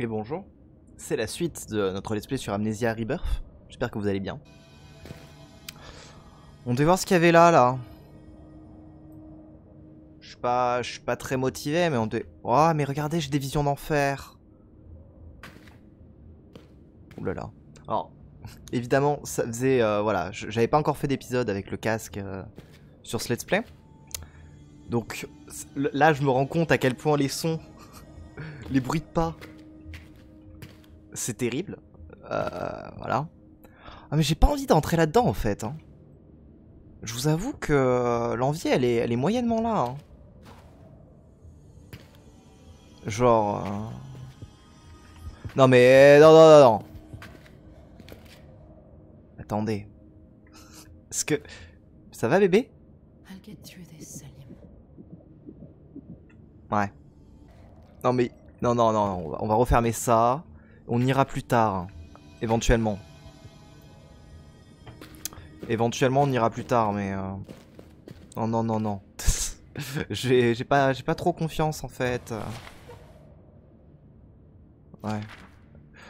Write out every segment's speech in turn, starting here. Et bonjour, c'est la suite de notre let's play sur Amnesia Rebirth, j'espère que vous allez bien. On devait voir ce qu'il y avait là. Je suis pas très motivé mais on devait... Oh mais regardez, j'ai des visions d'enfer. Oulala. Alors, évidemment ça faisait... voilà, j'avais pas encore fait d'épisode avec le casque sur ce let's play. Donc là je me rends compte à quel point les sons, les bruits de pas... C'est terrible, voilà. Ah mais j'ai pas envie d'entrer là-dedans en fait. Hein. Je vous avoue que l'envie elle est moyennement là. Hein. Genre... Non mais... Non. Attendez. Est-ce que... Ça va bébé? Ouais. Non mais... Non, on va refermer ça. On ira plus tard, éventuellement. Éventuellement on ira plus tard, mais... Non. j'ai pas trop confiance en fait. Ouais.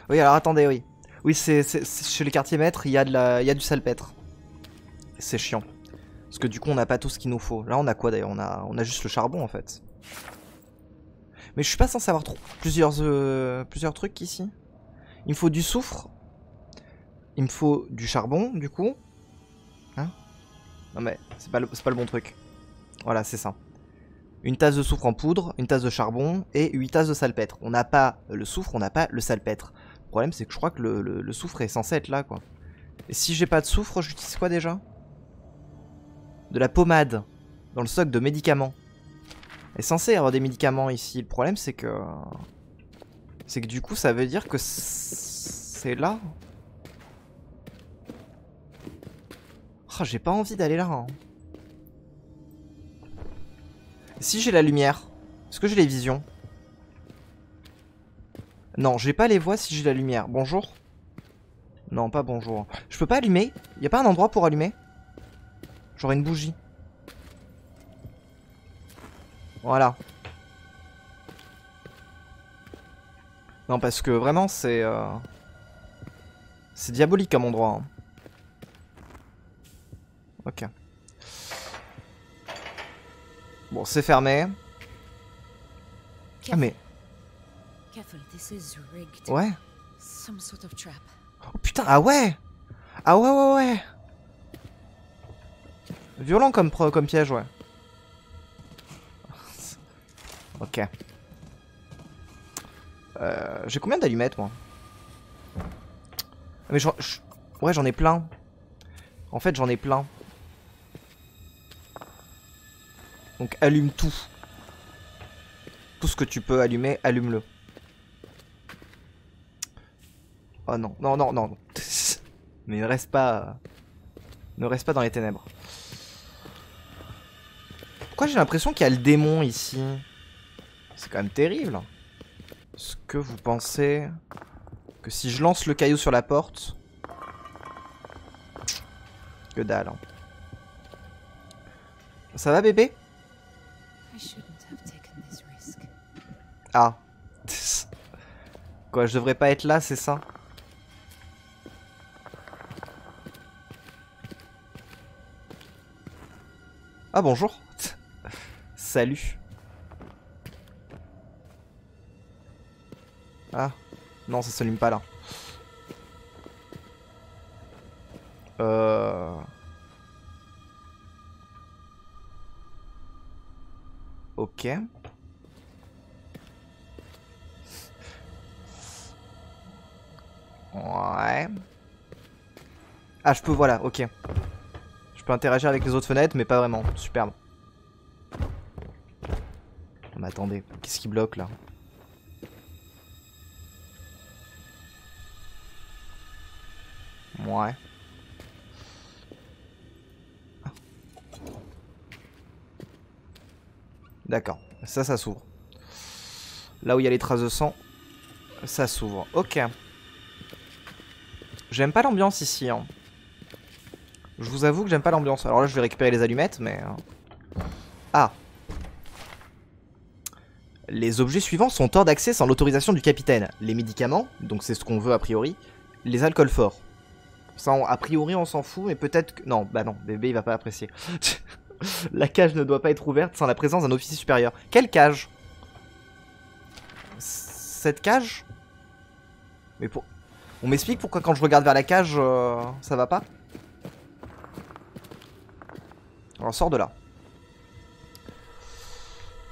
Oui alors attendez, oui. Oui c'est chez les quartiers maîtres, il y a du salpêtre. C'est chiant. Parce que du coup on n'a pas tout ce qu'il nous faut. Là on a quoi d'ailleurs, on a juste le charbon en fait. Mais je suis pas censé avoir trop plusieurs trucs ici. Il me faut du soufre. Il me faut du charbon, du coup. Hein? Non mais, c'est pas le bon truc. Voilà, c'est ça. Une tasse de soufre en poudre, une tasse de charbon et 8 tasses de salpêtre. On n'a pas le soufre, on n'a pas le salpêtre. Le problème, c'est que je crois que le soufre est censé être là, quoi. Et si j'ai pas de soufre, j'utilise quoi déjà? De la pommade. Dans le stock de médicaments. Est censé y avoir des médicaments ici. Le problème, c'est que... du coup, ça veut dire que c'est là. Oh, j'ai pas envie d'aller là. Hein. Si j'ai la lumière, est-ce que j'ai les visions? Non, j'ai pas les voix si j'ai la lumière. Bonjour? Non, pas bonjour. Je peux pas allumer? Y a pas un endroit pour allumer? J'aurais une bougie. Voilà. Non parce que vraiment c'est... C'est diabolique comme endroit. Hein. Ok. Bon c'est fermé. Ah mais... Ouais. Oh putain, ah ouais. Ah ouais. Violent comme piège, ouais. Ok. J'ai combien d'allumettes moi? Mais ouais j'en ai plein. En fait j'en ai plein. Donc allume tout. Tout ce que tu peux allumer, allume-le. Oh non, non. Mais ne reste pas dans les ténèbres. Pourquoi j'ai l'impression qu'il y a le démon ici? C'est quand même terrible. Est-ce que vous pensez que si je lance le caillou sur la porte... Que dalle. Hein. Ça va bébé? Ah. Quoi, je devrais pas être là, c'est ça? Ah bonjour. Salut. Ah, non, ça s'allume pas là. Ok. Ouais. Ah, je peux, voilà, ok. Je peux interagir avec les autres fenêtres, mais pas vraiment. Superbe. Mais attendez, qu'est-ce qui bloque là ? Ouais. D'accord. Ça s'ouvre. Là où il y a les traces de sang, ça s'ouvre. Ok. J'aime pas l'ambiance ici. Hein. Je vous avoue que j'aime pas l'ambiance. Alors là, je vais récupérer les allumettes, mais... Ah. Les objets suivants sont hors d'accès sans l'autorisation du capitaine. Les médicaments, donc c'est ce qu'on veut a priori, les alcools forts. Ça, a priori, on s'en fout, mais peut-être que... Non, bah non, bébé, il va pas apprécier. La cage ne doit pas être ouverte sans la présence d'un officier supérieur. Quelle cage? Cette cage? Mais pour... On m'explique pourquoi quand je regarde vers la cage, ça va pas? On sort de là.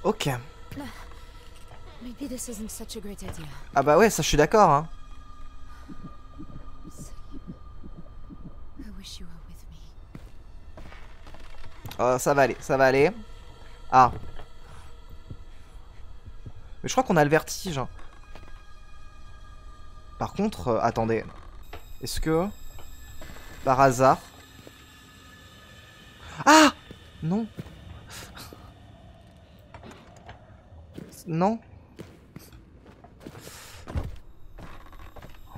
Ok. Ah bah ouais, ça je suis d'accord, hein. Ça va aller, ça va aller. Ah. Mais je crois qu'on a le vertige. Par contre, attendez. Est-ce que... Par hasard... Ah! Non. Non.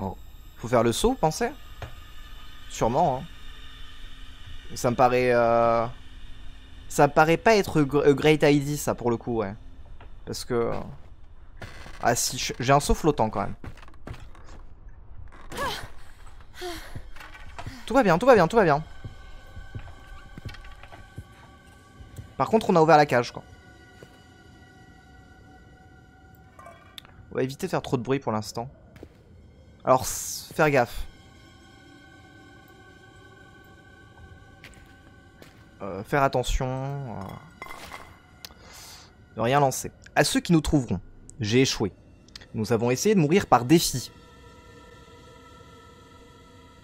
Oh. Faut faire le saut, pensez? Sûrement, hein. Ça me paraît... Ça me paraît pas être Great ID, ça, pour le coup, ouais. Parce que... Ah si, j'ai un saut flottant, quand même. Tout va bien, tout va bien, tout va bien. Par contre, on a ouvert la cage, quoi. On va éviter de faire trop de bruit pour l'instant. Alors, faire gaffe. Faire attention. Ne rien lancer. À ceux qui nous trouveront, j'ai échoué. Nous avons essayé de mourir par défi.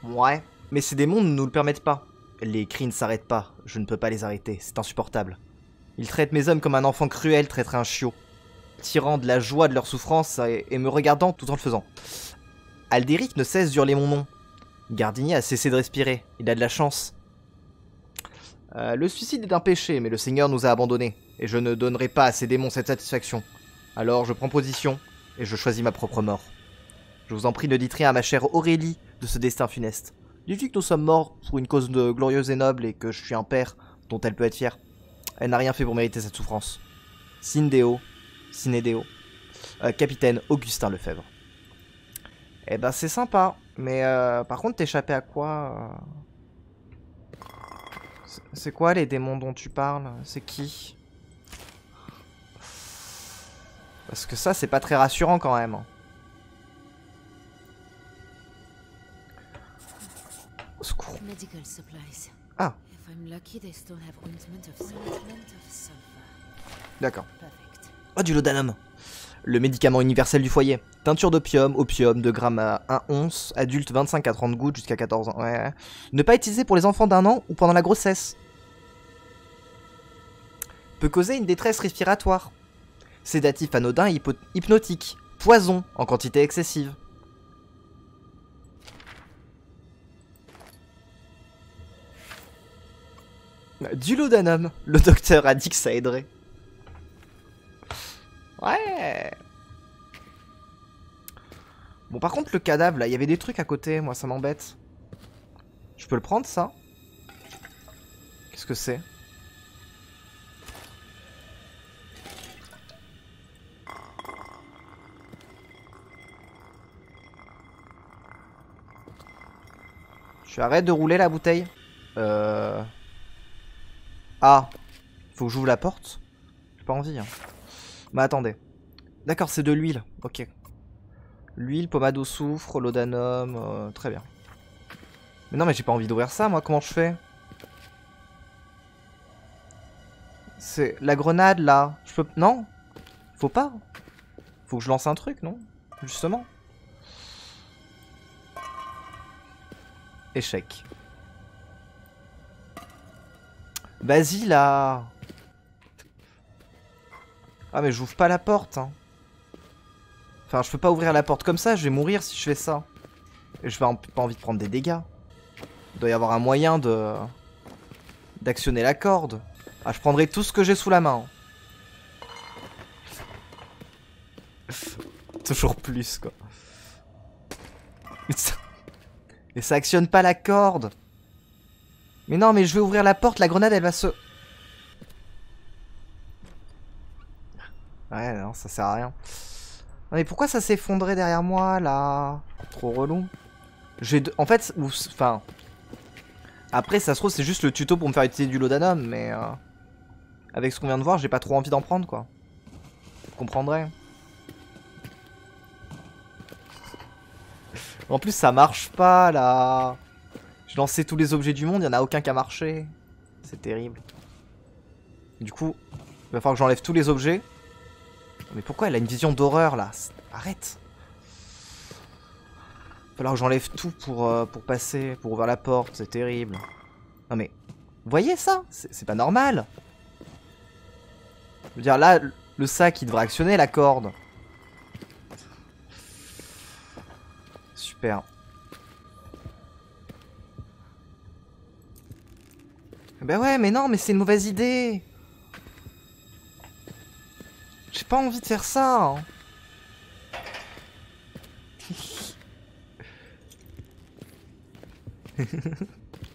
Ouais, mais ces démons ne nous le permettent pas. Les cris ne s'arrêtent pas. Je ne peux pas les arrêter. C'est insupportable. Ils traitent mes hommes comme un enfant cruel traiterait un chiot, tirant de la joie de leur souffrance et me regardant tout en le faisant. Aldéric ne cesse d'hurler mon nom. Gardini a cessé de respirer. Il a de la chance. Le suicide est un péché, mais le Seigneur nous a abandonnés, et je ne donnerai pas à ces démons cette satisfaction. Alors je prends position, et je choisis ma propre mort. Je vous en prie, ne dites rien à ma chère Aurélie de ce destin funeste. Dites-lui que nous sommes morts pour une cause glorieuse et noble, et que je suis un père dont elle peut être fière. Elle n'a rien fait pour mériter cette souffrance. Sindéo, Sinédéo, capitaine Augustin Lefebvre. Eh ben c'est sympa, mais par contre t'échappais à quoi C'est quoi les démons dont tu parles? C'est qui? Parce que ça, c'est pas très rassurant quand même. Au secours. Ah. D'accord. Oh, du laudanum. Le médicament universel du foyer. Teinture d'opium, opium, de grammes à 1 once, adulte 25 à 30 gouttes jusqu'à 14 ans. Ouais. Ne pas utiliser pour les enfants d'1 an ou pendant la grossesse. Peut causer une détresse respiratoire. Sédatif anodin et hypnotique. Poison en quantité excessive. Du laudanum. Le docteur a dit que ça aiderait. Ouais. Bon, par contre, le cadavre, là, il y avait des trucs à côté. Moi, ça m'embête. Je peux le prendre, ça? Qu'est-ce que c'est? Tu arrêtes de rouler la bouteille? Ah. Faut que j'ouvre la porte? J'ai pas envie, hein. Bah attendez. D'accord, c'est de l'huile. Ok. L'huile, pommade au soufre, laudanum. Très bien. Mais non, mais j'ai pas envie d'ouvrir ça, moi. Comment je fais? C'est la grenade, là. Je peux... Non? Faut pas. Faut que je lance un truc, non? Justement. Échec. Vas-y, là. Ah mais j'ouvre pas la porte, hein. Enfin je peux pas ouvrir la porte comme ça, je vais mourir si je fais ça. Et je vais pas envie de prendre des dégâts. Il doit y avoir un moyen de... d'actionner la corde. Ah je prendrai tout ce que j'ai sous la main. Toujours plus quoi. Et ça actionne pas la corde. Mais non mais je vais ouvrir la porte, la grenade elle va se... Ouais, non, ça sert à rien. Non, mais pourquoi ça s'effondrait derrière moi, là? Trop relou. En fait, enfin... Après, ça se trouve, c'est juste le tuto pour me faire utiliser du laudanum, mais... Avec ce qu'on vient de voir, j'ai pas trop envie d'en prendre, quoi. Vous comprendrez. En plus, ça marche pas, là. J'ai lancé tous les objets du monde, il n'y en a aucun qui a marché. C'est terrible. Du coup, il va falloir que j'enlève tous les objets. Mais pourquoi elle a une vision d'horreur, là? Arrête. Il va falloir que j'enlève tout pour passer, pour ouvrir la porte. C'est terrible. Non mais, vous voyez ça? C'est pas normal. Je veux dire, là, le sac, il devrait actionner la corde. Super. Ben ouais, mais non, mais c'est une mauvaise idée. J'ai pas envie de faire ça. Hein.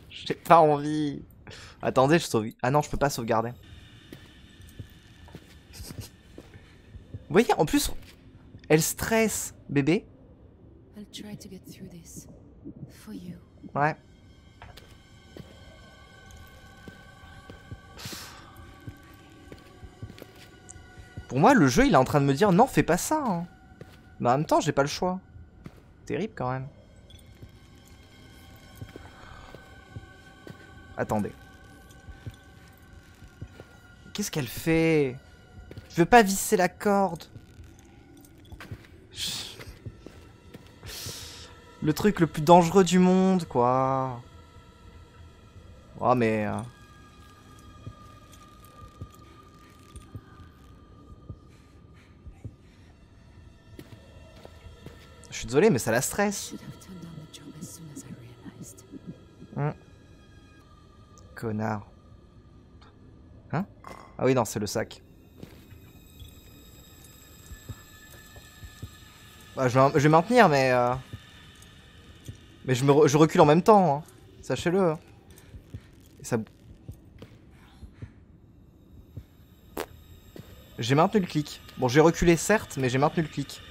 J'ai pas envie. Attendez, je sauve. Ah non, je peux pas sauvegarder. Vous voyez, en plus, elle stresse, bébé. Ouais. Pour moi, le jeu, il est en train de me dire, non, fais pas ça. Hein. Mais en même temps, j'ai pas le choix. Terrible, quand même. Attendez. Qu'est-ce qu'elle fait? Je veux pas visser la corde. Le truc le plus dangereux du monde, quoi. Oh, mais... Je suis désolé, mais ça la stresse. Mmh. Connard. Hein? Ah oui, non, c'est le sac. Bah, je vais maintenir, mais... Mais je recule en même temps, hein. Sachez-le. Ça... J'ai maintenu le clic. Bon, j'ai reculé, certes, mais j'ai maintenu le clic.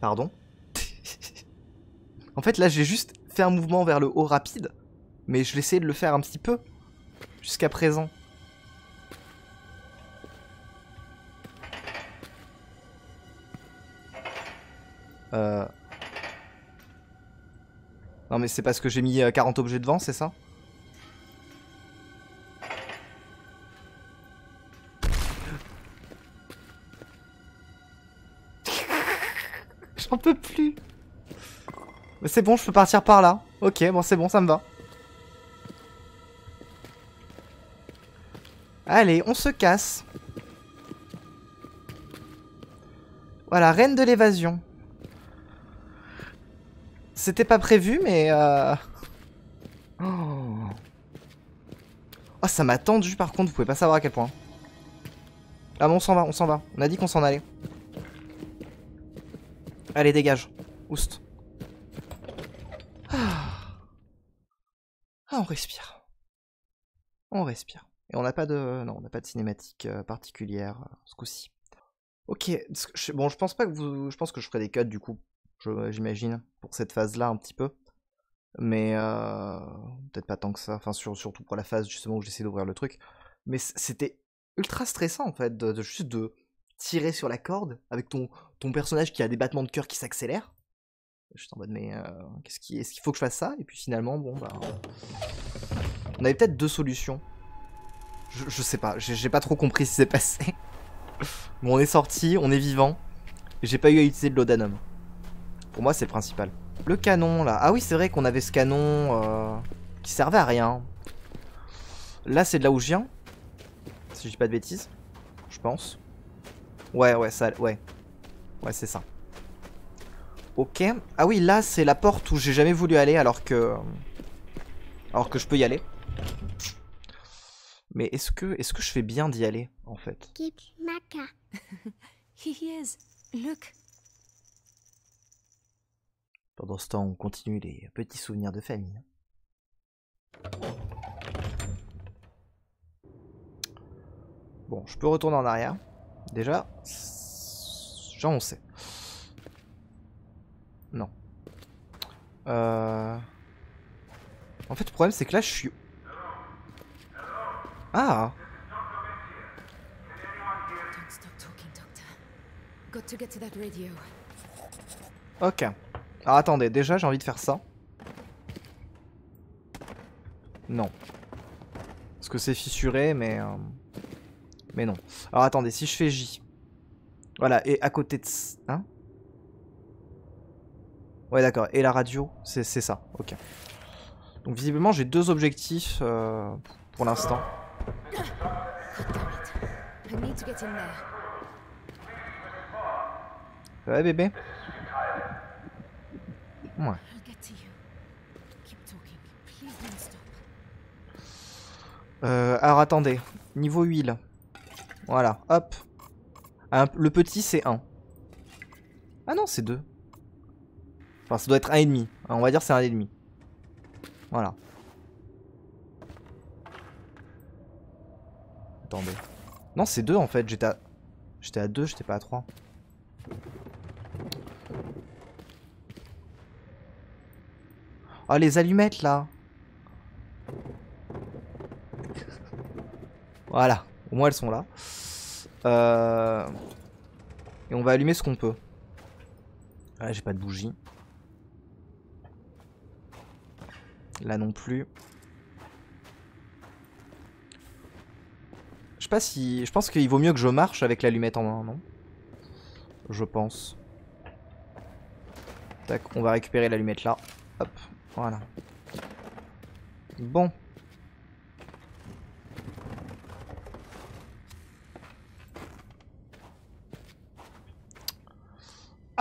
Pardon. En fait, là, j'ai juste fait un mouvement vers le haut rapide, mais je vais essayer de le faire un petit peu, jusqu'à présent. Non mais c'est parce que j'ai mis 40 objets devant, c'est ça? J'en peux plus. Mais c'est bon, je peux partir par là. Ok, bon c'est bon, ça me va. Allez, on se casse. Voilà, reine de l'évasion. C'était pas prévu, mais... Oh, ça m'a tendu, par contre, vous pouvez pas savoir à quel point. Ah bon, on s'en va, on s'en va. On a dit qu'on s'en allait. Allez, dégage. Oust. Ah, on respire. On respire. Et on n'a pas de... Non, on n'a pas de cinématique particulière, ce coup-ci. Ok, bon, je pense pas que vous... Je pense que je ferai des cuts, du coup. J'imagine, pour cette phase-là, un petit peu. Mais peut-être pas tant que ça. Enfin, surtout pour la phase, justement, où j'essaie d'ouvrir le truc. Mais c'était ultra stressant, en fait, de tirer sur la corde, avec ton personnage qui a des battements de cœur qui s'accélèrent. Je suis en mode, mais est-ce qu'il faut que je fasse ça? Et puis finalement, bon, bah... On avait peut-être deux solutions. Je sais pas, j'ai pas trop compris ce qui s'est passé. Bon, on est sorti, on est vivant. J'ai pas eu à utiliser de l'odanum. Pour moi, c'est le principal. Le canon, là. Ah oui, c'est vrai qu'on avait ce canon qui servait à rien. Là, c'est de là où je viens. Si je dis pas de bêtises. Je pense. Ouais, ça... Ouais. Ouais, c'est ça. Ok. Ah oui, là, c'est la porte où j'ai jamais voulu aller alors que... Alors que je peux y aller. Mais est-ce que je fais bien d'y aller, en fait? Pendant ce temps, on continue les petits souvenirs de famille. Bon, je peux retourner en arrière. Déjà, genre on sait. Non. En fait, le problème, c'est que là, je suis... Ah! Ok. Alors, attendez, déjà, j'ai envie de faire ça. Non. Parce que c'est fissuré, mais non. Alors, attendez, si je fais J... Voilà, et à côté de... Hein? Ouais, d'accord. Et la radio, c'est ça. Ok. Donc, visiblement, j'ai deux objectifs pour l'instant. Ouais, bébé. Ouais. Alors, attendez. Niveau huile. Voilà, hop. Le petit, c'est 1. Ah non, c'est 2. Enfin, ça doit être 1,5. On va dire c'est 1,5. Voilà. Attendez. Non, c'est 2 en fait. J'étais à 2, j'étais pas à 3. Ah, les allumettes là. Voilà. Au moins, elles sont là. Et on va allumer ce qu'on peut. Ah, j'ai pas de bougie. Là non plus. Je sais pas si... Je pense qu'il vaut mieux que je marche avec l'allumette en main, non? Je pense. Tac, on va récupérer l'allumette là. Hop, voilà. Bon.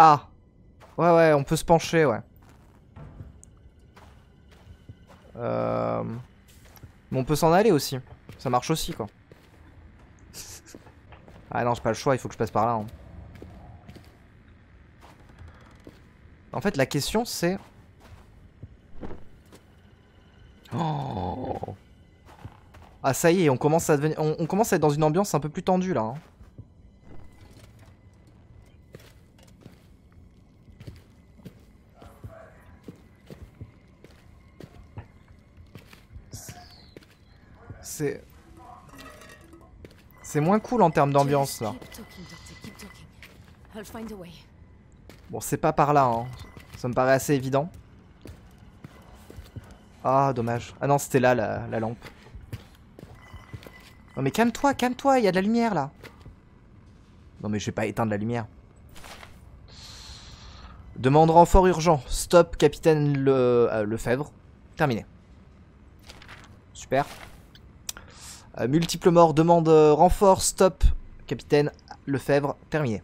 Ah! Ouais, ouais, on peut se pencher, ouais. Mais on peut s'en aller aussi. Ça marche aussi, quoi. Ah non, j'ai pas le choix, il faut que je passe par là. Hein. En fait, la question, c'est... Oh. Ah, ça y est, on commence à devenir... on commence à être dans une ambiance un peu plus tendue, là. Hein. C'est moins cool en termes d'ambiance là. Bon, c'est pas par là, hein. Ça me paraît assez évident. Ah, dommage. Ah non, c'était là la lampe. Non mais calme-toi, calme-toi, il y a de la lumière là. Non mais je vais pas éteindre la lumière. Demande renfort urgent. Stop, capitaine Lefebvre. Terminé. Super. Multiple mort, demande renfort, stop, capitaine Lefebvre, terminé.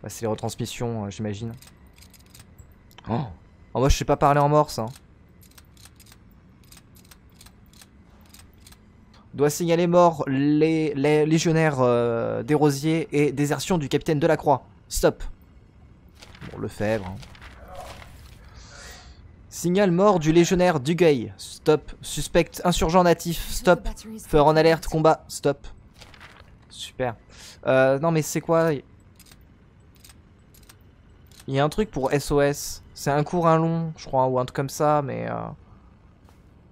Ouais, c'est les retransmissions, j'imagine. Oh. Oh, moi je sais pas parler en morse. Hein. Doit signaler mort les légionnaires Desrosiers et désertion du capitaine Delacroix. Stop. Bon, Lefebvre. Hein. Signal mort du légionnaire Duguay. Stop. Suspect insurgent natif. Stop. Feu en alerte combat. Stop. Super. Non mais c'est quoi? Il y a un truc pour SOS. C'est un court, un long, je crois, ou un truc comme ça, mais...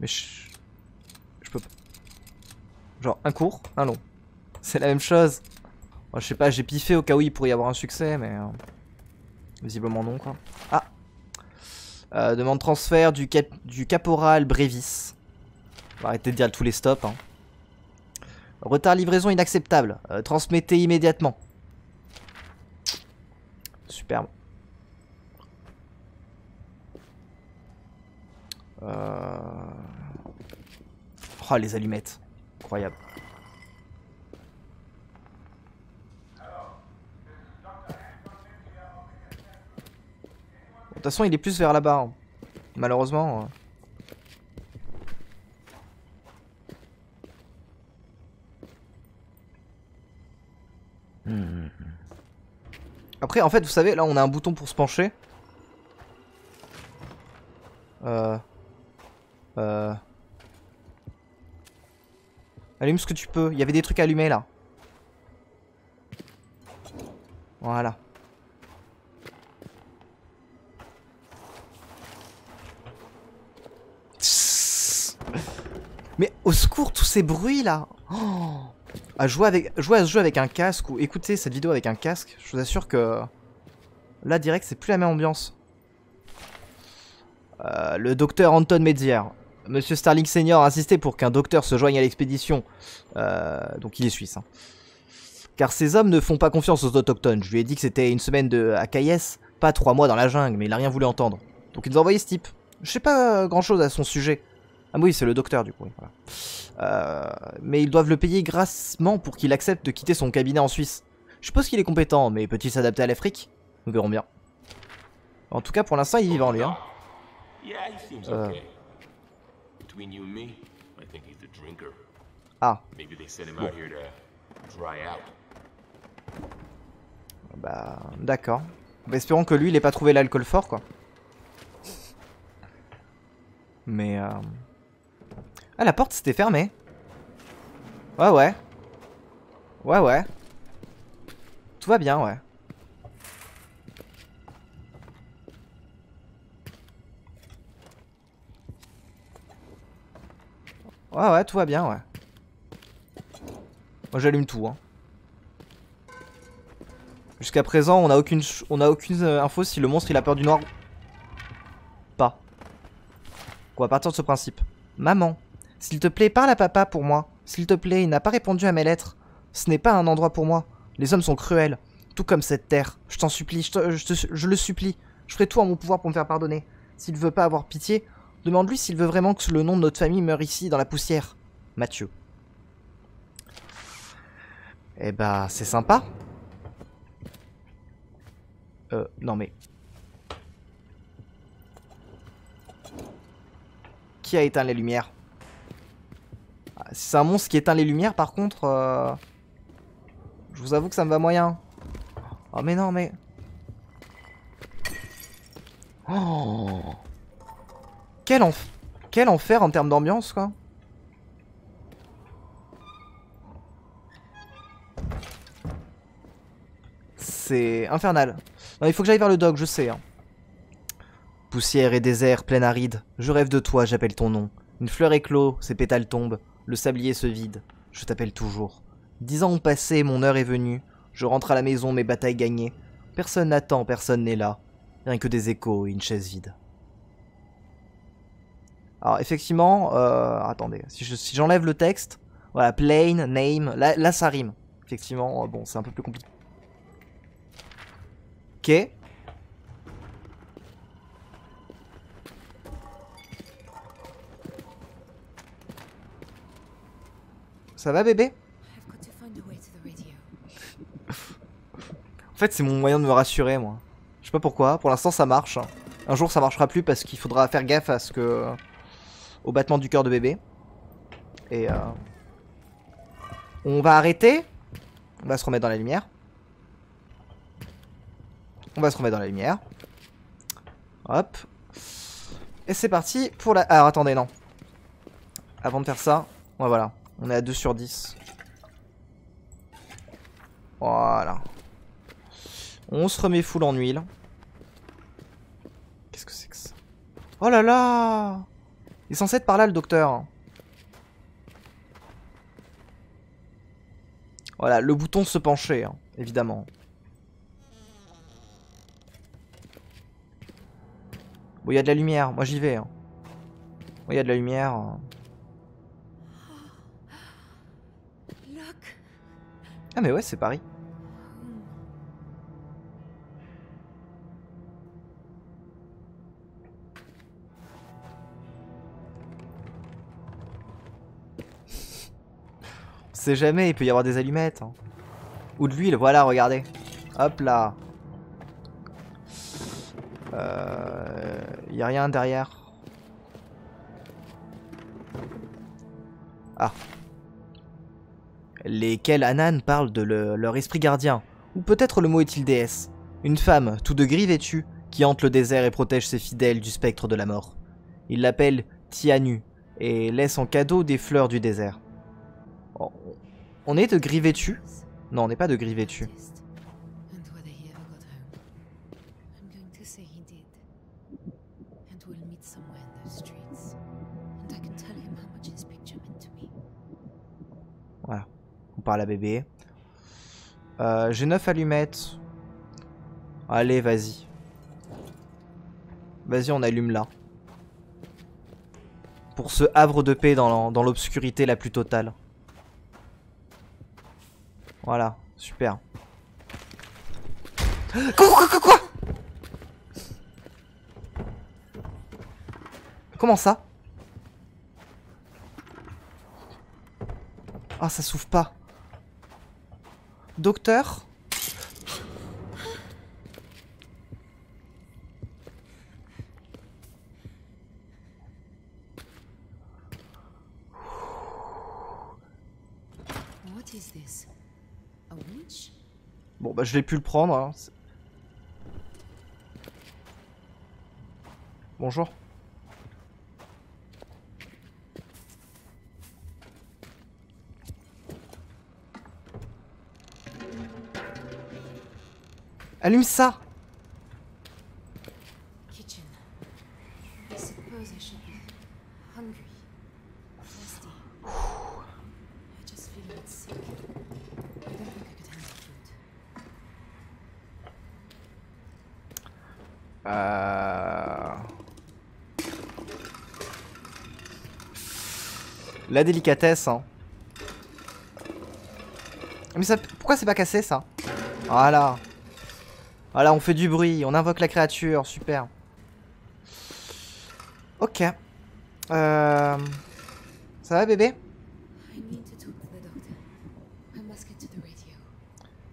Mais je peux pas. Genre un court, un long. C'est la même chose. Bon, je sais pas, j'ai piffé au cas où il pourrait y avoir un succès, mais... Visiblement non, quoi. Ah. Demande transfert du caporal Brévis. On va arrêter de dire tous les stops. Hein. Retard livraison inacceptable. Transmettez immédiatement. Superbe. Oh, les allumettes. Incroyable. De toute façon, il est plus vers là-bas. Hein. Malheureusement. Après, en fait, vous savez, là, on a un bouton pour se pencher. Allume ce que tu peux. Il y avait des trucs allumés là. Voilà. Mais au secours, tous ces bruits là. Oh, à jouer avec, jouer à ce jeu avec un casque ou écouter cette vidéo avec un casque, je vous assure que là direct c'est plus la même ambiance. Le docteur Anton Medier. Monsieur Starling Senior a insisté pour qu'un docteur se joigne à l'expédition. Donc il est suisse. Hein. Car ces hommes ne font pas confiance aux autochtones. Je lui ai dit que c'était une semaine à Kayès, pas 3 mois dans la jungle, mais il n'a rien voulu entendre. Donc il nous a envoyé ce type. Je sais pas grand chose à son sujet. Ah oui, c'est le docteur du coup. Oui, voilà. Mais ils doivent le payer grassement pour qu'il accepte de quitter son cabinet en Suisse. Je suppose qu'il est compétent, mais peut-il s'adapter à l'Afrique? Nous verrons bien. En tout cas, pour l'instant, il est vivant lui. Hein. Ah. Bon. Bah, d'accord. Bah, espérons que lui, il n'ait pas trouvé l'alcool fort, quoi. Mais... Ah, la porte, c'était fermée. Ouais, ouais. Ouais, ouais. Tout va bien, ouais. Ouais, ouais, tout va bien, ouais. Moi, j'allume tout, hein. Jusqu'à présent, on n'a aucune info si le monstre, il a peur du noir. Pas. Quoi, à partir de ce principe. Maman, s'il te plaît, parle à papa pour moi. S'il te plaît, il n'a pas répondu à mes lettres. Ce n'est pas un endroit pour moi. Les hommes sont cruels, tout comme cette terre. Je t'en supplie, je le supplie. Je ferai tout en mon pouvoir pour me faire pardonner. S'il veut pas avoir pitié... Demande-lui s'il veut vraiment que le nom de notre famille meure ici, dans la poussière. Mathieu. Eh bah, c'est sympa. Non mais... Qui a éteint les lumières? Si c'est un monstre qui éteint les lumières, par contre... Je vous avoue que ça me va moyen. Oh mais non, mais... Oh. Quel enfer en termes d'ambiance, quoi. C'est infernal. Non, il faut que j'aille vers le dock, je sais. Hein. Poussière et désert, plaine aride. Je rêve de toi, j'appelle ton nom. Une fleur éclot, ses pétales tombent. Le sablier se vide. Je t'appelle toujours. 10 ans ont passé, mon heure est venue. Je rentre à la maison, mes batailles gagnées. Personne n'attend, personne n'est là. Rien que des échos et une chaise vide. Alors effectivement, attendez, si j'enlève le texte, voilà, plain, name, là ça rime. Effectivement, bon, c'est un peu plus compliqué. Ok. Ça va bébé? En fait c'est mon moyen de me rassurer moi. Je sais pas pourquoi, pour l'instant ça marche. Un jour ça marchera plus parce qu'il faudra faire gaffe à ce que... Au battement du cœur de bébé. Et on va arrêter. On va se remettre dans la lumière. On va se remettre dans la lumière. Hop. Et c'est parti pour la... Alors attendez, non. Avant de faire ça. Ouais voilà. On est à 2 sur 10. Voilà. On se remet full en huile. Qu'est-ce que c'est que ça? Oh là là! Il est censé être par là le docteur. Voilà, le bouton se pencher, hein, évidemment. Bon, il y a de la lumière, moi j'y vais. Hein. Bon, il y a de la lumière. Ah mais ouais, c'est Paris. On sait jamais, il peut y avoir des allumettes. Hein. Ou de l'huile, voilà, regardez. Hop là. Y a rien derrière. Ah. Les Kel-Anan parlent de leur esprit gardien. Ou peut-être le mot est-il déesse. Une femme, tout de gris vêtue, qui hante le désert et protège ses fidèles du spectre de la mort. Ils l'appellent Tianu et laissent en cadeau des fleurs du désert. On est de Grivetu? Non, on n'est pas de Grivetu. Voilà, on parle à bébé. J'ai 9 allumettes. Allez, vas-y. Vas-y, on allume là. Pour ce havre de paix dans l'obscurité la plus totale. Voilà, super. Quoi? Comment ça? Ah, ça s'ouvre pas. Docteur? Bon bah je l'ai pu le prendre hein. Bonjour. Allume ça. La délicatesse hein. Mais ça, pourquoi c'est pas cassé ça? Voilà. Voilà, on fait du bruit, on invoque la créature, super. Ok. Ça va bébé?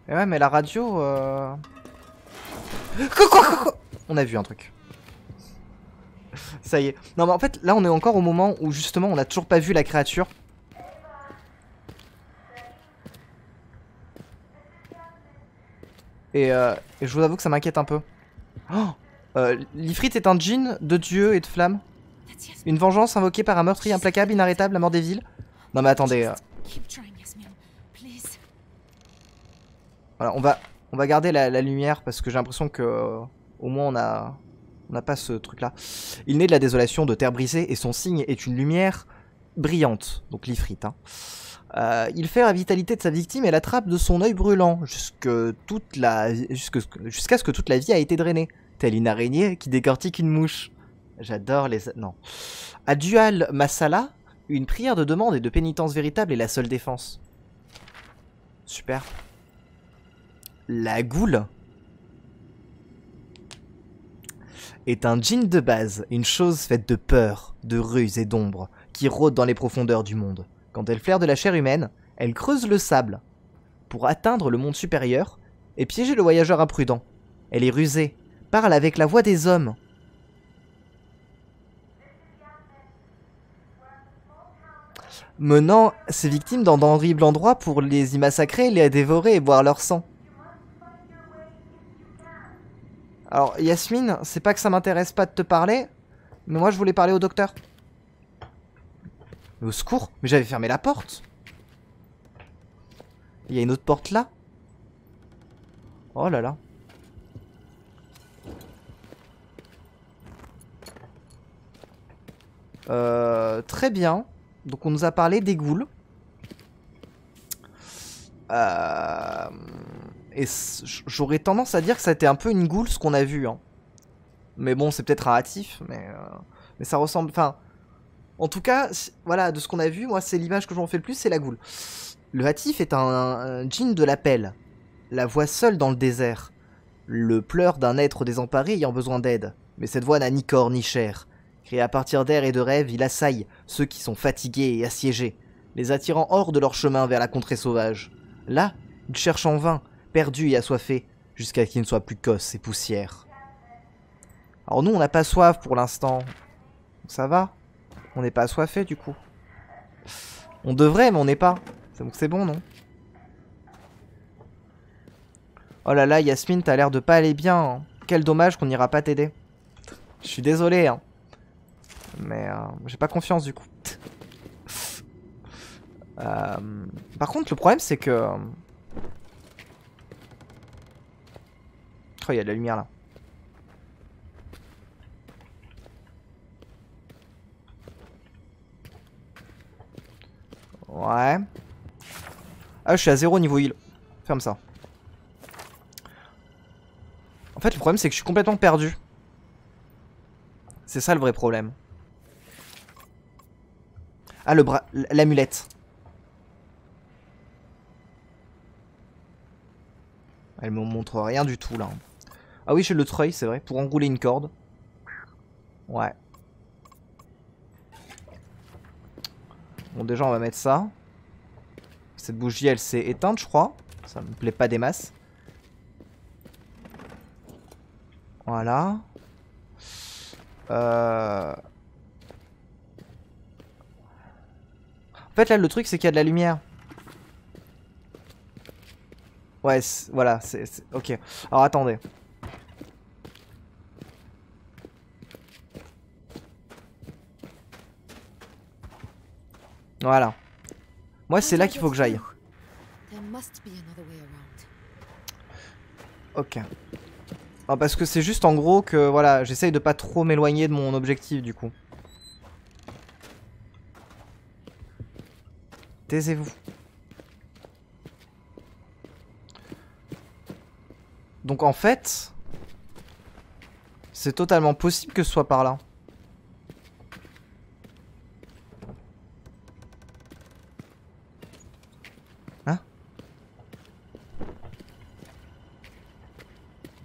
Et ouais mais la radio... On a vu un truc. Ça y est. Non mais en fait là on est encore au moment où justement on n'a toujours pas vu la créature. Et je vous avoue que ça m'inquiète un peu. L'Ifrit est un djinn de dieu et de flamme. Une vengeance invoquée par un meurtrier implacable, inarrêtable, la mort des villes. Non mais attendez. Voilà, on va garder la lumière parce que j'ai l'impression que au moins on n'a pas ce truc là. Il naît de la désolation de terre brisée et son signe est une lumière brillante. Donc l'Ifrit hein. Il fait la vitalité de sa victime et l'attrape de son œil brûlant jusqu'à ce que toute la vie a été drainée. Telle une araignée qui décortique une mouche. J'adore les... Non. À Dual Masala, une prière de demande et de pénitence véritable est la seule défense. Super. La goule est un djinn de base, une chose faite de peur, de ruse et d'ombre, qui rôde dans les profondeurs du monde. Quand elle flaire de la chair humaine, elle creuse le sable pour atteindre le monde supérieur et piéger le voyageur imprudent. Elle est rusée, parle avec la voix des hommes. Menant ses victimes dans d'horribles endroits pour les y massacrer, les dévorer et boire leur sang. Alors Yasmine, c'est pas que ça m'intéresse pas de te parler, mais moi je voulais parler au docteur. Mais au secours, mais j'avais fermé la porte. Il y a une autre porte là. Oh là là. Très bien. Donc on nous a parlé des ghouls. Et j'aurais tendance à dire que ça a été un peu une ghoul ce qu'on a vu. Hein. Mais bon, c'est peut-être relatif, mais ça ressemble... Enfin... En tout cas, voilà, de ce qu'on a vu, moi, c'est l'image que j'en fais le plus, c'est la goule. Le hâtif est un djinn de l'appel, la voix seule dans le désert, le pleur d'un être désemparé ayant besoin d'aide. Mais cette voix n'a ni corps ni chair. Créé à partir d'air et de rêves, il assaille ceux qui sont fatigués et assiégés, les attirant hors de leur chemin vers la contrée sauvage. Là, il cherche en vain, perdu et assoiffé, jusqu'à ce qu'il ne soit plus qu'os et poussière. Alors nous, on n'a pas soif pour l'instant. Ça va ? On n'est pas assoiffé du coup. On devrait mais on n'est pas. Donc c'est bon non? Oh là là Yasmine, t'as l'air de pas aller bien hein. Quel dommage qu'on n'ira pas t'aider. Je suis désolé hein. Mais j'ai pas confiance du coup. Par contre, le problème, c'est que... Oh, il y a de la lumière là. Ouais. Ah, je suis à 0 niveau heal. Ferme ça. En fait, le problème, c'est que je suis complètement perdu. C'est ça le vrai problème. Ah, le bras... L'amulette. Elle me montre rien du tout, là. Ah oui, j'ai le treuil, c'est vrai. Pour enrouler une corde. Ouais. Bon, déjà, on va mettre ça. Cette bougie, elle s'est éteinte, je crois. Ça me plaît pas des masses. Voilà. En fait, là, le truc, c'est qu'il y a de la lumière. Ouais, voilà, c'est... Ok. Alors, attendez. Voilà. Moi, c'est là qu'il faut que j'aille. Ok. Non, parce que c'est juste en gros que, voilà, j'essaye de pas trop m'éloigner de mon objectif, du coup. Taisez-vous. Donc, en fait, c'est totalement possible que ce soit par là. Hein?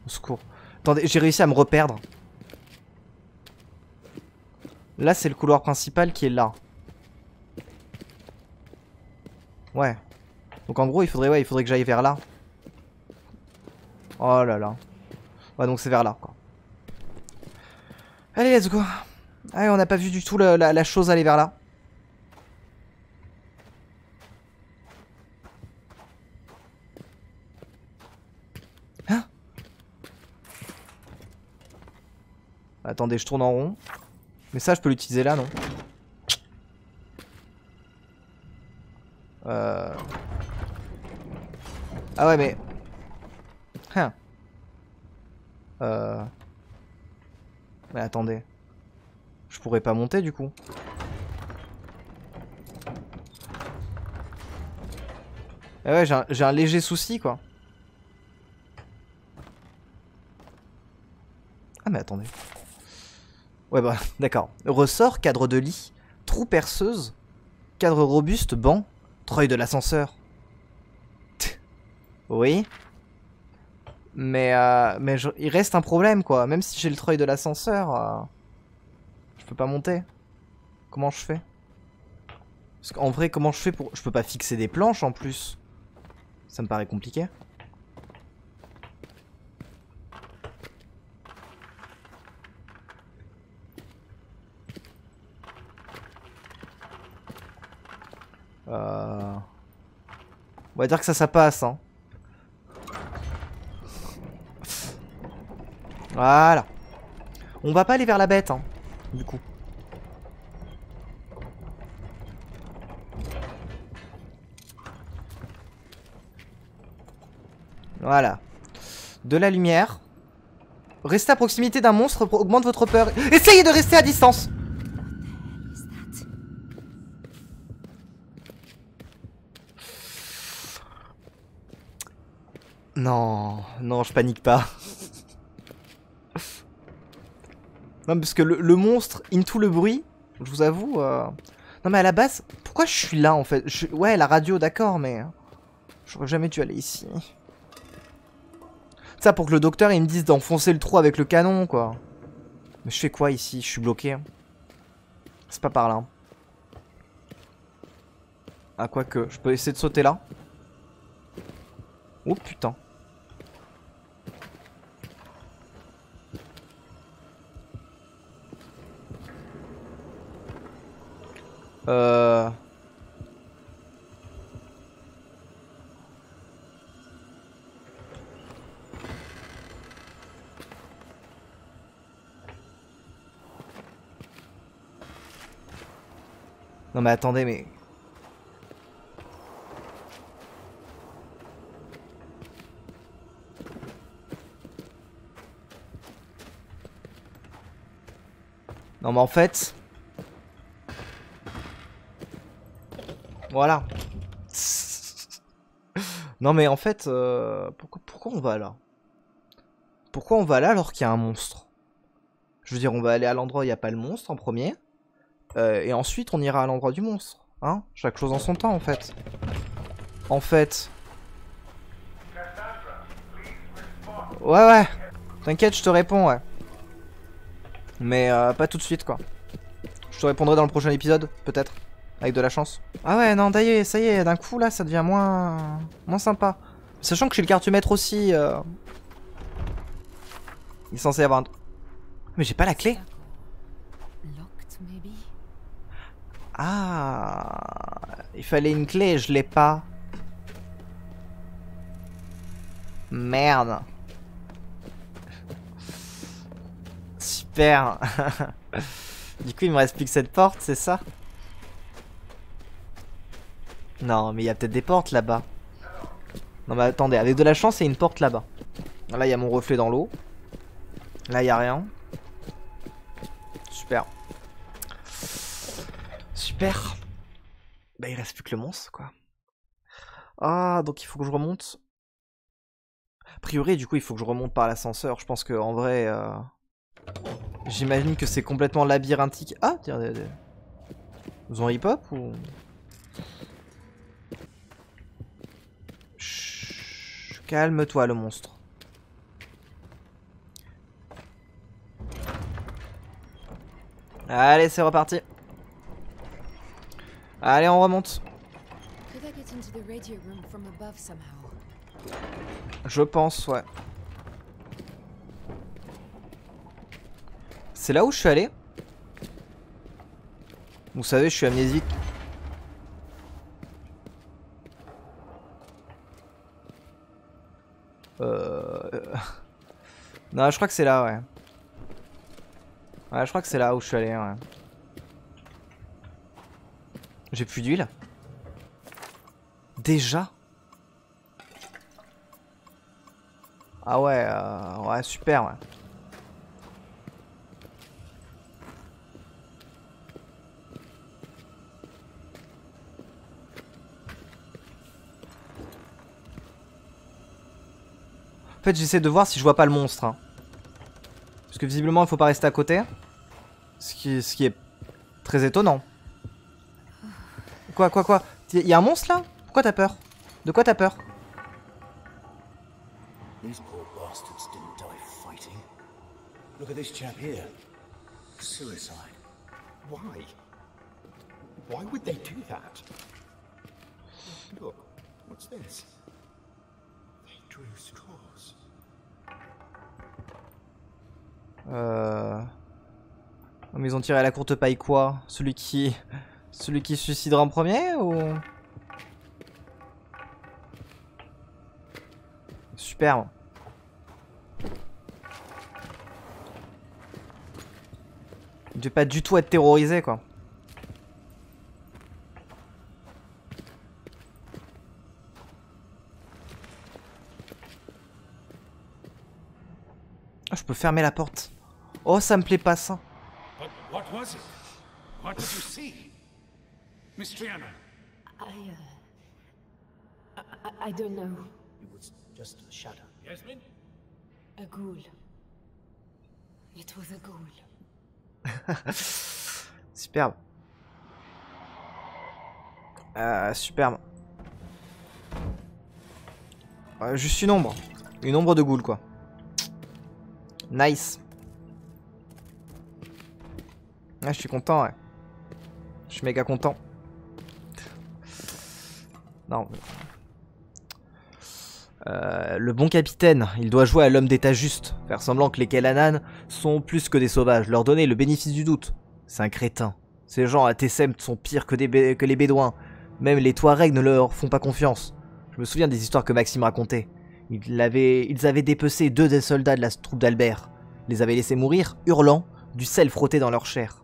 Au secours. Attendez, j'ai réussi à me reperdre. Là, c'est le couloir principal qui est là. Ouais. Donc en gros, il faudrait que j'aille vers là. Oh là là. Ouais, donc c'est vers là, quoi. Allez, let's go. Allez, on n'a pas vu du tout la chose aller vers là. Hein? Attendez, je tourne en rond. Mais ça, je peux l'utiliser là, non? Ah ouais, mais... Hein. Mais attendez. Je pourrais pas monter du coup. Eh ouais, j'ai un léger souci, quoi. Ah mais attendez. Ouais bah d'accord. Ressort, cadre de lit, trou perceuse, cadre robuste, banc, treuil de l'ascenseur. Oui. Mais il reste un problème, quoi. Même si j'ai le treuil de l'ascenseur, je peux pas monter. Comment je fais? Parce qu'en vrai, comment je fais pour... Je peux pas fixer des planches en plus. Ça me paraît compliqué. On va dire que ça passe, hein. Voilà. On va pas aller vers la bête, hein, du coup. Voilà. De la lumière. Restez à proximité d'un monstre pour augmenter votre peur. Essayez de rester à distance. Non, non, je panique pas. Non, parce que le monstre, into le bruit, je vous avoue... Non, mais à la base, pourquoi je suis là, en fait? Ouais, la radio, d'accord, mais... J'aurais jamais dû aller ici. Ça, pour que le docteur, il me dise d'enfoncer le trou avec le canon, quoi. Mais je fais quoi, ici? Je suis bloqué. C'est pas par là. Ah, quoique, je peux essayer de sauter là. Oh, putain. Non mais attendez, mais... Non mais en fait... Voilà. Non mais en fait... Pourquoi on va là? Pourquoi on va là alors qu'il y a un monstre? Je veux dire, on va aller à l'endroit où il n'y a pas le monstre en premier. Et ensuite on ira à l'endroit du monstre. Hein? Chaque chose en son temps en fait. En fait... Ouais ouais. T'inquiète, je te réponds ouais. Mais pas tout de suite quoi. Je te répondrai dans le prochain épisode, peut-être. Avec de la chance. Ah ouais, non, d'ailleurs, ça y est, d'un coup là, ça devient moins sympa. Sachant que chez le quartier-maître aussi... Il est censé avoir un... Mais j'ai pas la clé. Ah... Il fallait une clé, je l'ai pas. Merde. Super. Du coup il me reste plus que cette porte, c'est ça? Non mais il y a peut-être des portes là-bas. Non mais attendez, avec de la chance il y a une porte là-bas. Là il y a mon reflet dans l'eau. Là il n'y a rien. Super. Super. Bah il reste plus que le monstre quoi. Ah donc il faut que je remonte. A priori du coup il faut que je remonte par l'ascenseur. Je pense que en vrai... J'imagine que c'est complètement labyrinthique. Ah, tiens, ils ont hip-hop ou... Chut, calme-toi le monstre. Allez, c'est reparti. Allez, on remonte. Je pense, ouais. C'est là où je suis allé. Vous savez, je suis amnésique. Non, je crois que c'est là, ouais. Ouais, je crois que c'est là où je suis allé, ouais. J'ai plus d'huile. Déjà. Ah ouais, ouais, super, ouais. En fait j'essaie de voir si je vois pas le monstre hein. Parce que visiblement il faut pas rester à côté. Ce qui est très étonnant. Quoi? Il y a un monstre là? Pourquoi t'as peur? De quoi t'as peur? Mais ils ont tiré à la courte paille quoi? Celui qui suicidera en premier ou... Super. Il devait pas du tout être terrorisé quoi. Ah, je peux fermer la porte. Oh, ça me plaît pas ça. Superbe. Superbe. Juste une ombre. Une ombre de ghoul quoi. Nice. Ah, je suis content, ouais. Je suis méga content. Non. Le bon capitaine, il doit jouer à l'homme d'état juste. Faire semblant que les Kalanan sont plus que des sauvages. Leur donner le bénéfice du doute. C'est un crétin. Ces gens à Tessem sont pires que les Bédouins. Même les Touaregs ne leur font pas confiance. Je me souviens des histoires que Maxime racontait. Ils avaient dépecé 2 des soldats de la troupe d'Albert. Ils les avaient laissés mourir, hurlant, du sel frotté dans leur chair.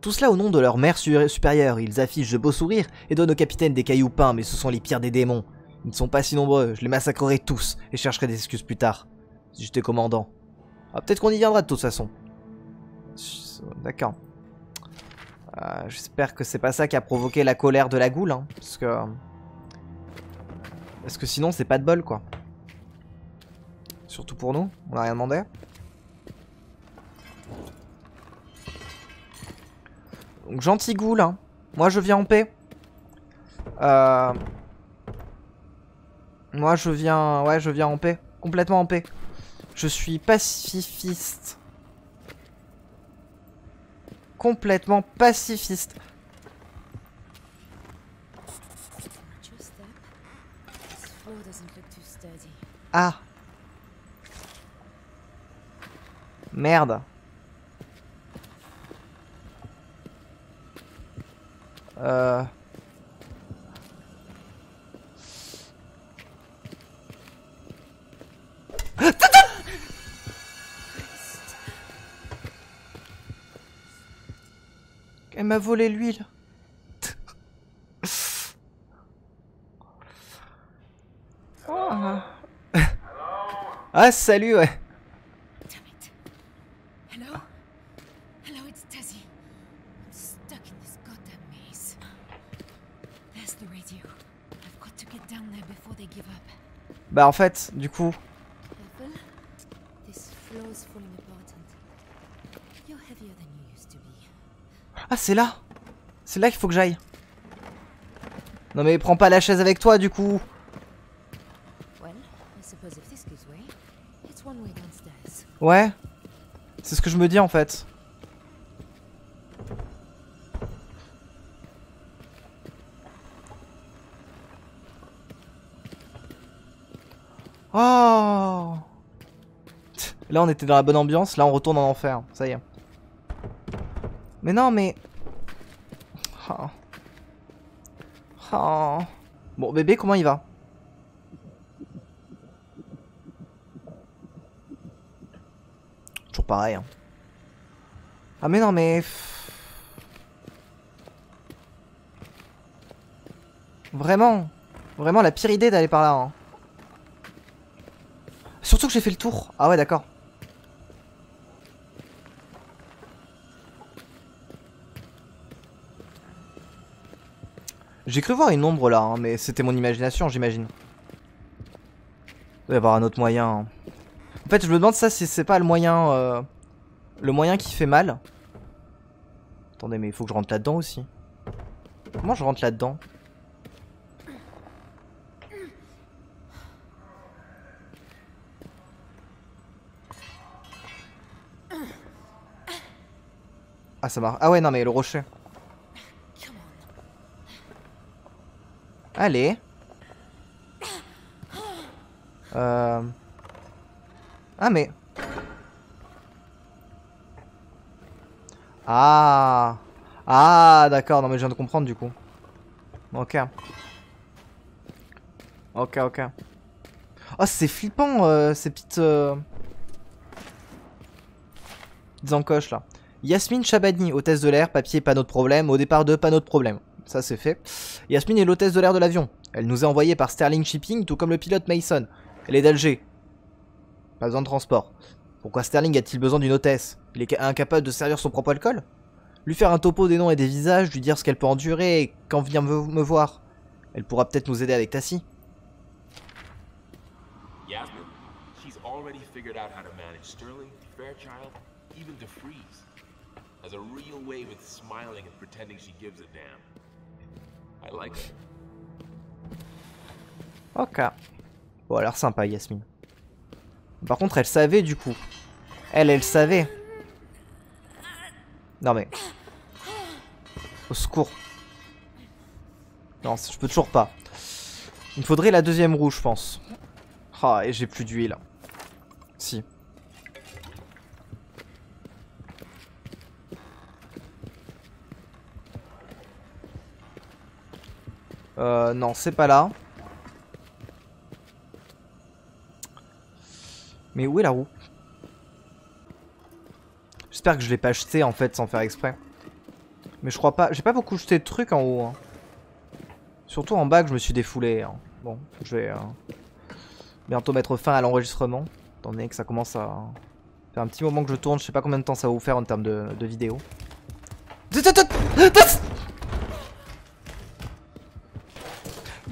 Tout cela au nom de leur mère supérieure. Ils affichent de beaux sourires et donnent au capitaine des cailloux peints, mais ce sont les pires des démons. Ils ne sont pas si nombreux, je les massacrerai tous et chercherai des excuses plus tard. Si j'étais commandant. Ah, peut-être qu'on y viendra de toute façon. D'accord. J'espère que c'est pas ça qui a provoqué la colère de la goule, hein, parce que... Parce que sinon c'est pas de bol quoi. Surtout pour nous, on n'a rien demandé. Donc gentil goule, hein. Moi je viens en paix. Moi je viens... Ouais, je viens en paix. Complètement en paix. Je suis pacifiste. Complètement pacifiste. Ah. Merde. Elle m'a volé l'huile. Oh. Ah salut, ouais. Bah en fait, du coup... Ah c'est là. C'est là qu'il faut que j'aille. Non mais prends pas la chaise avec toi du coup. Ouais. C'est ce que je me dis en fait. Oh. Là on était dans la bonne ambiance, là on retourne en enfer, ça y est. Mais non mais... Oh. Oh. Bon bébé, comment il va? Toujours pareil. Hein. Ah mais non mais... Vraiment. Vraiment la pire idée d'aller par là. Hein. Surtout que j'ai fait le tour. Ah ouais d'accord. J'ai cru voir une ombre là, hein, mais c'était mon imagination j'imagine. Il doit y avoir un autre moyen. Hein. En fait je me demande ça si c'est pas le moyen... le moyen qui fait mal. Attendez mais il faut que je rentre là-dedans aussi. Comment je rentre là-dedans? Ah ça marche. Ah ouais non mais le rocher. Allez. Ah mais. Ah. Ah d'accord, non mais je viens de comprendre du coup. Ok. Ok ok. Oh c'est flippant ces petites... Petites encoches là. Yasmine Chabani, hôtesse de l'air, papier, panneau de problème, au départ de panneau de problème. Ça c'est fait. Yasmine est l'hôtesse de l'air de l'avion. Elle nous est envoyée par Sterling Shipping, tout comme le pilote Mason. Elle est d'Alger. Pas besoin de transport. Pourquoi Sterling a-t-il besoin d'une hôtesse? Il est incapable de servir son propre alcool? Lui faire un topo des noms et des visages, lui dire ce qu'elle peut endurer et quand venir me voir. Elle pourra peut-être nous aider avec Tassi. Yasmine, she's already figured out how to manage Sterling, Fairchild, even to freeze. Has a real way with smiling and pretending she gives a damn. I like it. Ok. Bon, alors sympa Yasmine. Par contre, elle savait du coup. Elle savait. Non mais. Au secours. Non, je peux toujours pas. Il me faudrait la deuxième roue, je pense. Ah, et j'ai plus d'huile. Si. Non, c'est pas là. Mais où est la roue? J'espère que je l'ai pas jeté en fait sans faire exprès. Mais je crois pas. J'ai pas beaucoup jeté de trucs en haut. Hein. Surtout en bas que je me suis défoulé. Hein. Bon, je vais bientôt mettre fin à l'enregistrement. Étant donné que ça commence à fait un petit moment que je tourne, je sais pas combien de temps ça va vous faire en termes de vidéo.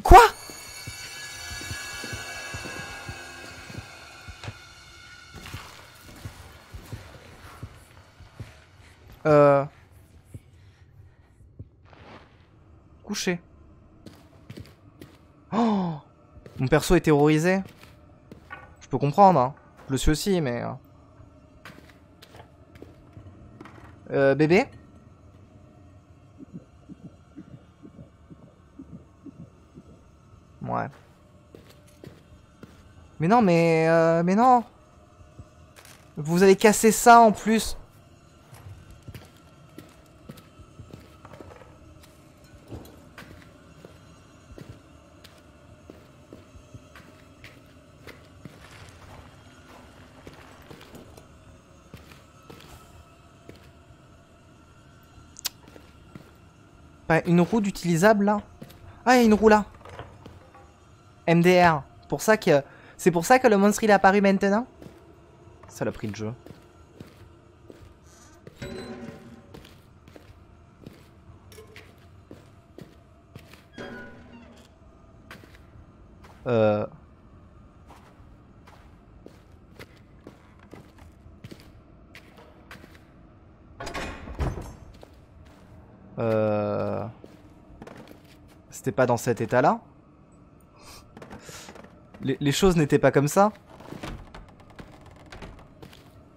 Quoi? Couché. Oh, mon perso est terrorisé. Je peux comprendre, hein. Je le suis aussi, mais... bébé? Ouais. Mais non, mais non! Vous allez casser ça en plus! Une roue d'utilisable là. Ah, il y a une roue là. MDR. Pour ça que... C'est pour ça que le monstre il est apparu maintenant. Ça l'a pris le jeu. C'était pas dans cet état là. Les choses n'étaient pas comme ça.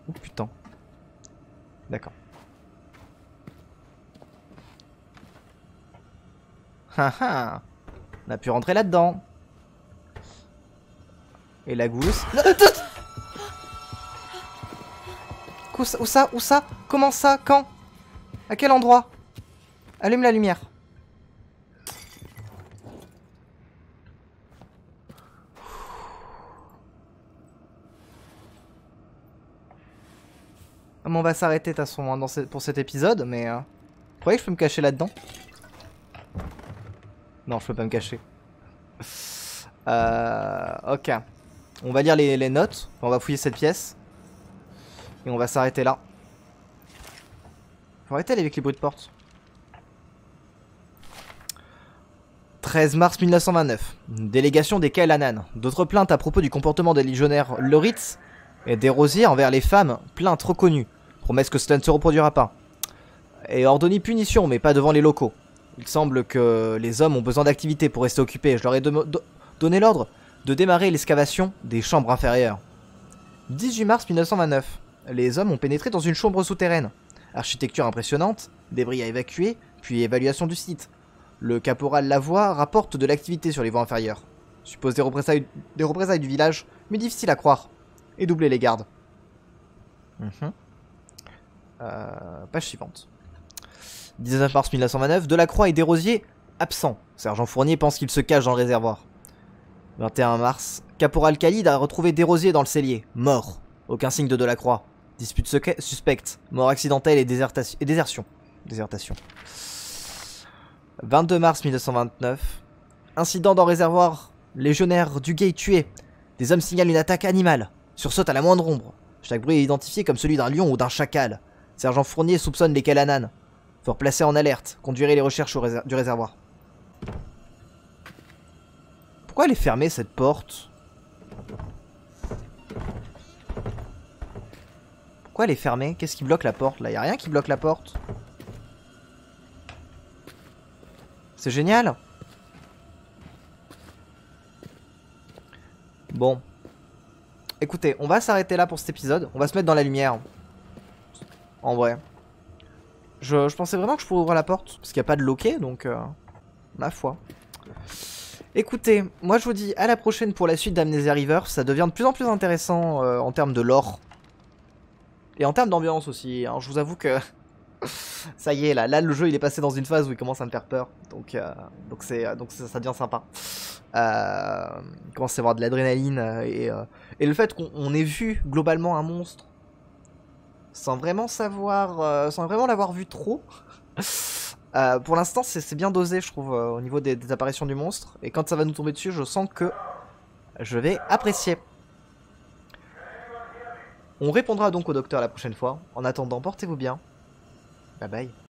Oh putain. D'accord. Haha. On a pu rentrer là-dedans. Et la gousse. Où ça? Où ça? Où ça? Comment ça? Quand? À quel endroit? Allume la lumière. On va s'arrêter de toute façon hein, pour cet épisode, mais... Vous croyez que je peux me cacher là-dedans? Non, je peux pas me cacher. Ok. On va lire les notes, on va fouiller cette pièce. Et on va s'arrêter là. Faut arrêter avec les bruits de porte. 13 mars 1929, une délégation des Kailanan. D'autres plaintes à propos du comportement des légionnaires Loritz et Desrosiers envers les femmes, plaintes reconnues. Promesse que cela ne se reproduira pas. Et ordonné punition, mais pas devant les locaux. Il semble que les hommes ont besoin d'activité pour rester occupés. Je leur ai donné l'ordre de démarrer l'excavation des chambres inférieures. 18 mars 1929, les hommes ont pénétré dans une chambre souterraine. Architecture impressionnante, débris à évacuer, puis évaluation du site. Le caporal Lavoie rapporte de l'activité sur les voies inférieures. Suppose des représailles du village, mais difficile à croire. Et doubler les gardes. Page suivante. 19 mars 1929, Delacroix et Desrosiers absents. Sergent Fournier pense qu'il se cache dans le réservoir. 21 mars, caporal Khalid a retrouvé Desrosiers dans le cellier, mort. Aucun signe de Delacroix. Dispute suspecte, mort accidentelle et désertion. Désertation. 22 mars 1929, incident dans le réservoir, légionnaire Duguay tué. Des hommes signalent une attaque animale, sursaute à la moindre ombre. Chaque bruit est identifié comme celui d'un lion ou d'un chacal. Sergent Fournier soupçonne les Kailanan. Fort placé en alerte, conduirez les recherches du réservoir. Pourquoi elle est fermée cette porte? Pourquoi elle est fermée? Qu'est-ce qui bloque la porte là? Y'a rien qui bloque la porte. C'est génial. Bon. Écoutez, on va s'arrêter là pour cet épisode. On va se mettre dans la lumière. En vrai. Je pensais vraiment que je pourrais ouvrir la porte. Parce qu'il n'y a pas de loquet, donc... ma foi. Écoutez, moi je vous dis à la prochaine pour la suite d'Amnesia Rebirth. Ça devient de plus en plus intéressant en termes de lore. Et en termes d'ambiance aussi. Hein. Je vous avoue que... Ça y est, là le jeu il est passé dans une phase où il commence à me faire peur. Donc ça devient sympa. Il commence à avoir de l'adrénaline et le fait qu'on ait vu globalement un monstre sans vraiment savoir, sans vraiment l'avoir vu trop. Pour l'instant c'est bien dosé je trouve au niveau des apparitions du monstre. Et quand ça va nous tomber dessus je sens que je vais apprécier. On répondra donc au docteur la prochaine fois. En attendant, portez-vous bien. Bye bye.